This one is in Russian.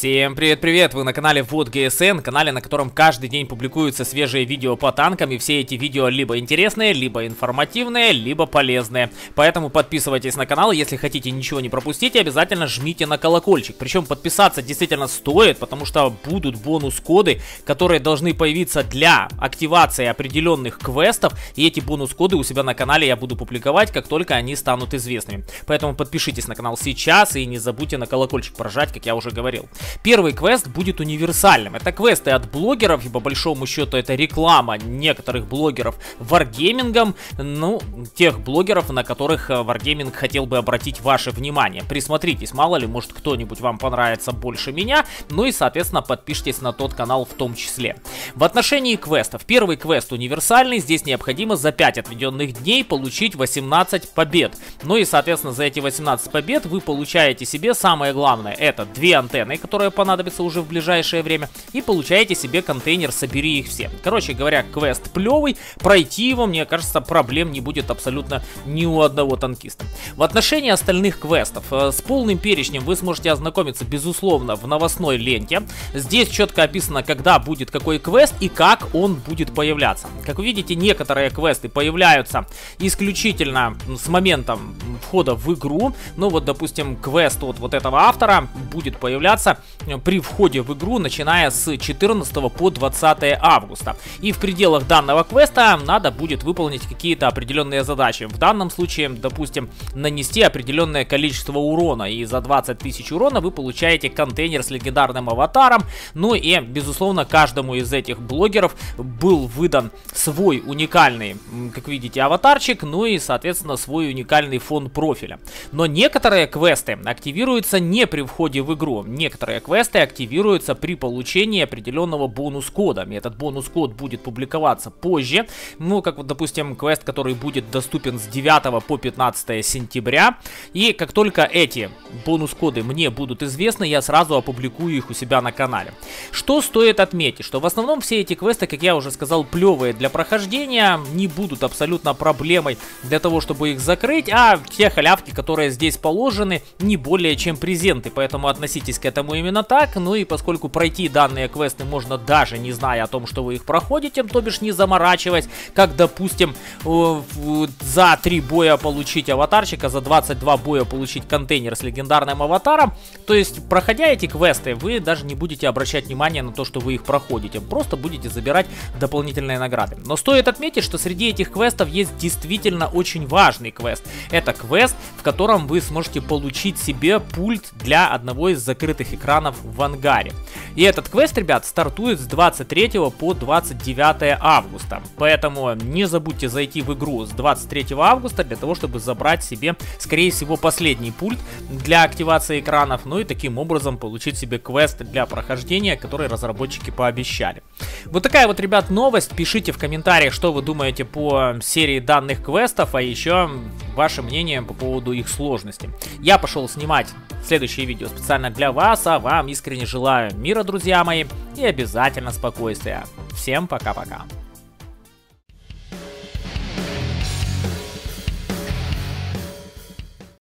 Всем привет-привет, вы на канале WOT-GSN, канале, на котором каждый день публикуются свежие видео по танкам, и все эти видео либо интересные, либо информативные, либо полезные. Поэтому подписывайтесь на канал, если хотите ничего не пропустить, обязательно жмите на колокольчик. Причем подписаться действительно стоит, потому что будут бонус-коды, которые должны появиться для активации определенных квестов, и эти бонус-коды у себя на канале я буду публиковать, как только они станут известными. Поэтому подпишитесь на канал сейчас и не забудьте на колокольчик прожать, как я уже говорил. Первый квест будет универсальным. Это квесты от блогеров, и по большому счету это реклама некоторых блогеров Wargaming, ну, тех блогеров, на которых Wargaming хотел бы обратить ваше внимание. Присмотритесь, мало ли, может кто-нибудь вам понравится больше меня, ну и, соответственно, подпишитесь на тот канал в том числе. В отношении квестов. Первый квест универсальный, здесь необходимо за 5 отведенных дней получить 18 побед. Ну и, соответственно, за эти 18 побед вы получаете себе самое главное, это 2 антенны, которые понадобятся уже в ближайшее время, и получаете себе контейнер «Собери их все». Короче говоря, квест плевый, пройти его, мне кажется, проблем не будет абсолютно ни у одного танкиста. В отношении остальных квестов, с полным перечнем вы сможете ознакомиться, безусловно, в новостной ленте. Здесь четко описано, когда будет какой квест и как он будет появляться. Как вы видите, некоторые квесты появляются исключительно с момента входа в игру. Ну вот, допустим, квест от вот этого автора будет появляться при входе в игру, начиная с 14 по 20 августа. И в пределах данного квеста надо будет выполнить какие-то определенные задачи. В данном случае, допустим, нанести определенное количество урона. И за 20 тысяч урона вы получаете контейнер с легендарным аватаром. Ну и, безусловно, каждому из этих блогеров был выдан свой уникальный, как видите, аватарчик. Ну и, соответственно, свой уникальный фон профиля. Но некоторые квесты активируются не при входе в игру. Некоторые квесты активируются при получении определенного бонус-кода. И этот бонус-код будет публиковаться позже. Ну, как вот, допустим, квест, который будет доступен с 9 по 15 сентября. И как только эти бонус-коды мне будут известны, я сразу опубликую их у себя на канале. Что стоит отметить, что в основном все эти квесты, как я уже сказал, плевые для прохождения, не будут абсолютно проблемой для того, чтобы их закрыть, а те халявки, которые здесь положены, не более чем презенты, поэтому относитесь к этому именно так. Ну и поскольку пройти данные квесты можно даже не зная о том, что вы их проходите, то бишь не заморачиваясь, как, допустим, за 3 боя получить аватарчика, за 22 боя получить контейнер с легендарным аватаром, то есть, проходя эти квесты, вы даже не будете обращать внимание на то, что вы их проходите, просто будете забирать дополнительные награды. Но стоит отметить, что среди этих квестов есть действительно очень важный квест. Это квест, в котором вы сможете получить себе пульт для одного из закрытых экранов в ангаре. И этот квест, ребят, стартует с 23 по 29 августа. Поэтому не забудьте зайти в игру с 23 августа для того, чтобы забрать себе, скорее всего, последний пульт для активации экранов. Ну и таким образом получить себе квест для прохождения, который разработчики пообещали. Вот такая вот, ребят, новость. Пишите в комментариях, что вы думаете по серии данных квестов, а еще ваше мнение по поводу их сложности. Я пошел снимать следующее видео специально для вас, а вам искренне желаю мира, друзья мои, и обязательно спокойствия. Всем пока-пока.